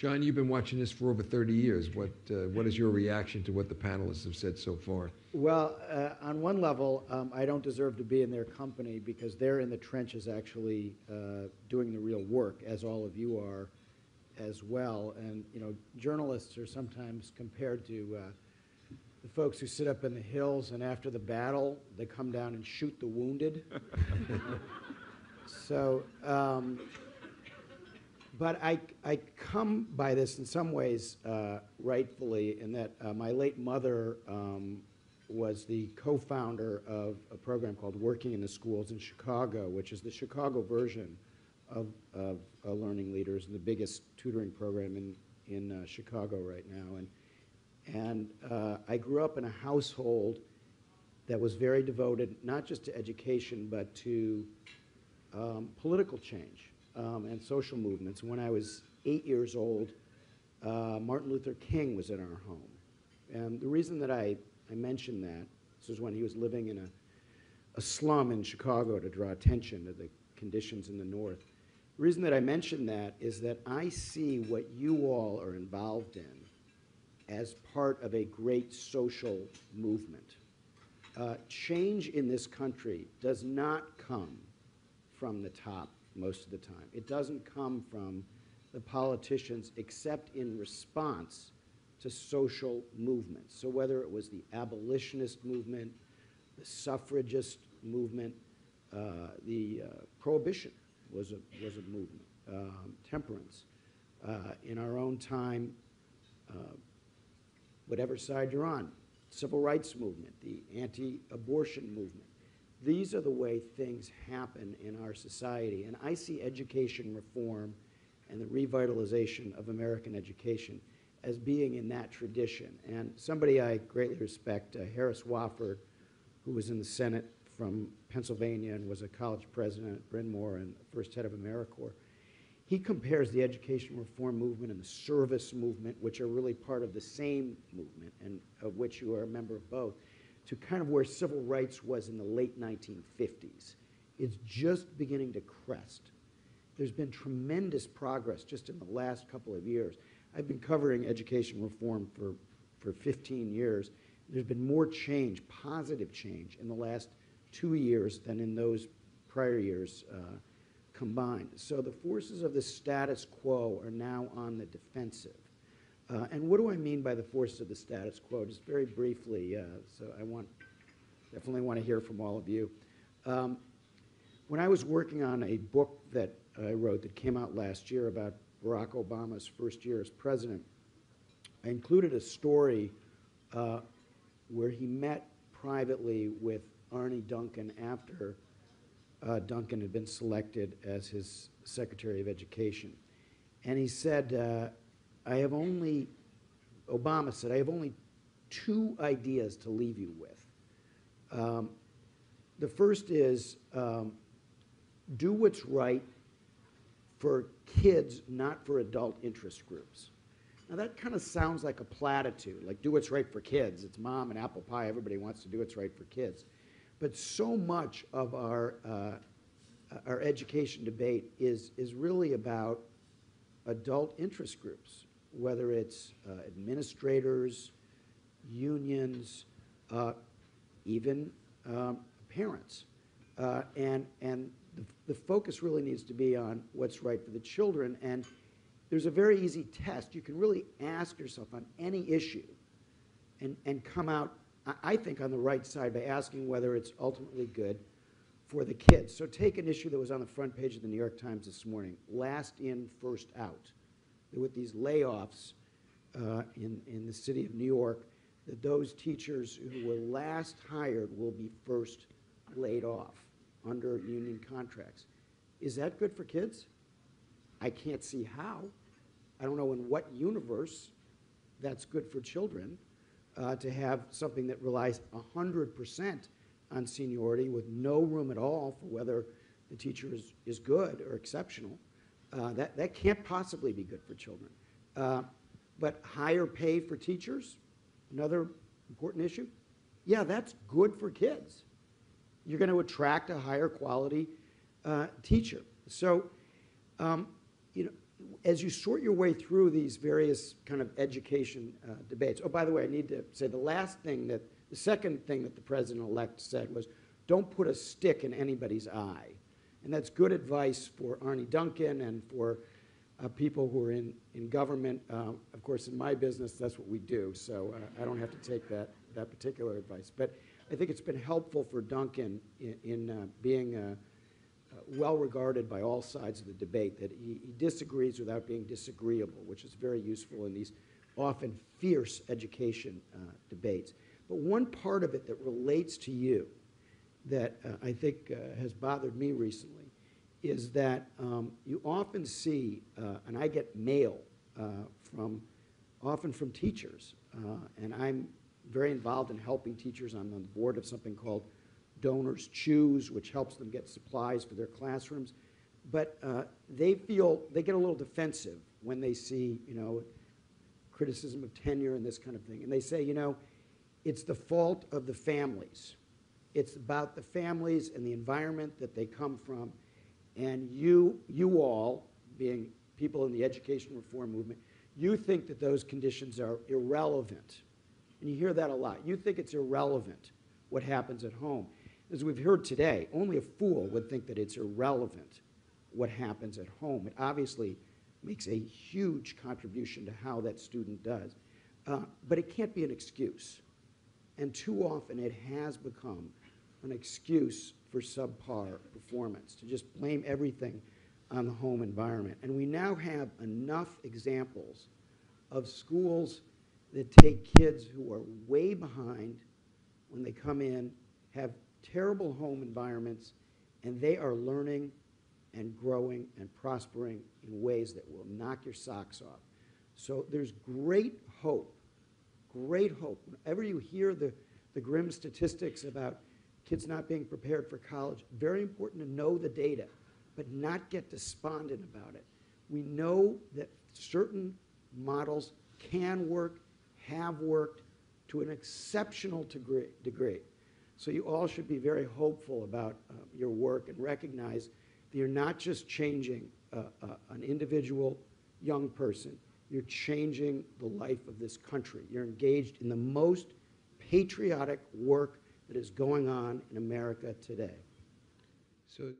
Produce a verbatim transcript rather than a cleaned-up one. John, you've been watching this for over thirty years. What uh, what is your reaction to what the panelists have said so far? Well, uh, on one level, um, I don't deserve to be in their company because they're in the trenches actually uh, doing the real work, as all of you are as well. And, you know, journalists are sometimes compared to uh, the folks who sit up in the hills and after the battle, they come down and shoot the wounded. So... Um, But I, I come by this in some ways uh, rightfully in that uh, my late mother um, was the co-founder of a program called Working in the Schools in Chicago, which is the Chicago version of, of uh, Learning Leaders, and the biggest tutoring program in, in uh, Chicago right now. And, and uh, I grew up in a household that was very devoted not just to education but to um, political change. Um, and social movements. When I was eight years old, uh, Martin Luther King was in our home. And the reason that I, I mentioned that, this was when he was living in a, a slum in Chicago to draw attention to the conditions in the North. The reason that I mentioned that is that I see what you all are involved in as part of a great social movement. Uh, change in this country does not come from the top. Most of the time. It doesn't come from the politicians except in response to social movements. So whether it was the abolitionist movement, the suffragist movement, uh, the uh, prohibition was a, was a movement, um, temperance. Uh, in our own time, uh, whatever side you're on, civil rights movement, the anti-abortion movement. These are the way things happen in our society. And I see education reform and the revitalization of American education as being in that tradition. And somebody I greatly respect, uh, Harris Wofford, who was in the Senate from Pennsylvania and was a college president at Bryn Mawr and first head of AmeriCorps, he compares the education reform movement and the service movement, which are really part of the same movement and of which you are a member of both, to kind of where civil rights was in the late nineteen fifties. It's just beginning to crest. There's been tremendous progress just in the last couple of years. I've been covering education reform for, for fifteen years. There's been more change, positive change, in the last two years than in those prior years uh, combined. So the forces of the status quo are now on the defensive. Uh, and what do I mean by the forces of the status quo? Just very briefly, uh, so I want, definitely want to hear from all of you. Um, when I was working on a book that I wrote that came out last year about Barack Obama's first year as president, I included a story uh, where he met privately with Arne Duncan after uh, Duncan had been selected as his Secretary of Education. And he said, uh, I have only, Obama said, I have only two ideas to leave you with. Um, the first is um, do what's right for kids, not for adult interest groups. Now that kind of sounds like a platitude, like do what's right for kids. It's mom and apple pie, everybody wants to do what's right for kids. But so much of our, uh, our education debate is, is really about adult interest groups, whether it's uh, administrators, unions, uh, even um, parents. Uh, and and the, the focus really needs to be on what's right for the children. And there's a very easy test. You can really ask yourself on any issue and, and come out, I think, on the right side by asking whether it's ultimately good for the kids. So take an issue that was on the front page of the New York Times this morning, last in, first out. There were these layoffs uh, in, in the city of New York, that those teachers who were last hired will be first laid off under union contracts. Is that good for kids? I can't see how. I don't know in what universe that's good for children uh, to have something that relies one hundred percent on seniority with no room at all for whether the teacher is, is good or exceptional. Uh, that, that can't possibly be good for children. Uh, but higher pay for teachers, another important issue. Yeah, that's good for kids. You're going to attract a higher quality uh, teacher. So, um, you know, as you sort your way through these various kind of education uh, debates, oh, by the way, I need to say the last thing that, the second thing that the president-elect said was, don't put a stick in anybody's eye. And that's good advice for Arne Duncan and for uh, people who are in, in government. Uh, of course, in my business, that's what we do, so uh, I don't have to take that, that particular advice. But I think it's been helpful for Duncan in, in uh, being a, Uh, well regarded by all sides of the debate, that he, he disagrees without being disagreeable, which is very useful in these often fierce education uh, debates. But one part of it that relates to you that uh, I think uh, has bothered me recently is that um, you often see, uh, and I get mail uh, from, often from teachers, uh, and I'm very involved in helping teachers. I'm on the board of something called Donors Choose, which helps them get supplies for their classrooms. But uh, they feel, they get a little defensive when they see, you know, criticism of tenure and this kind of thing. And they say, you know, it's the fault of the families. It's about the families and the environment that they come from. And you, you all, being people in the education reform movement, you think that those conditions are irrelevant. And you hear that a lot. You think it's irrelevant what happens at home. As we've heard today, only a fool would think that it's irrelevant what happens at home. It obviously makes a huge contribution to how that student does. Uh, but it can't be an excuse. And too often it has become an excuse for subpar performance, to just blame everything on the home environment. And we now have enough examples of schools that take kids who are way behind when they come in, have terrible home environments, and they are learning and growing and prospering in ways that will knock your socks off. So there's great hope, great hope. Whenever you hear the, the grim statistics about kids not being prepared for college, very important to know the data, but not get despondent about it. We know that certain models can work, have worked to an exceptional degree. So you all should be very hopeful about uh, your work and recognize that you're not just changing uh, uh, an individual young person, you're changing the life of this country. You're engaged in the most patriotic work that is going on in America today. So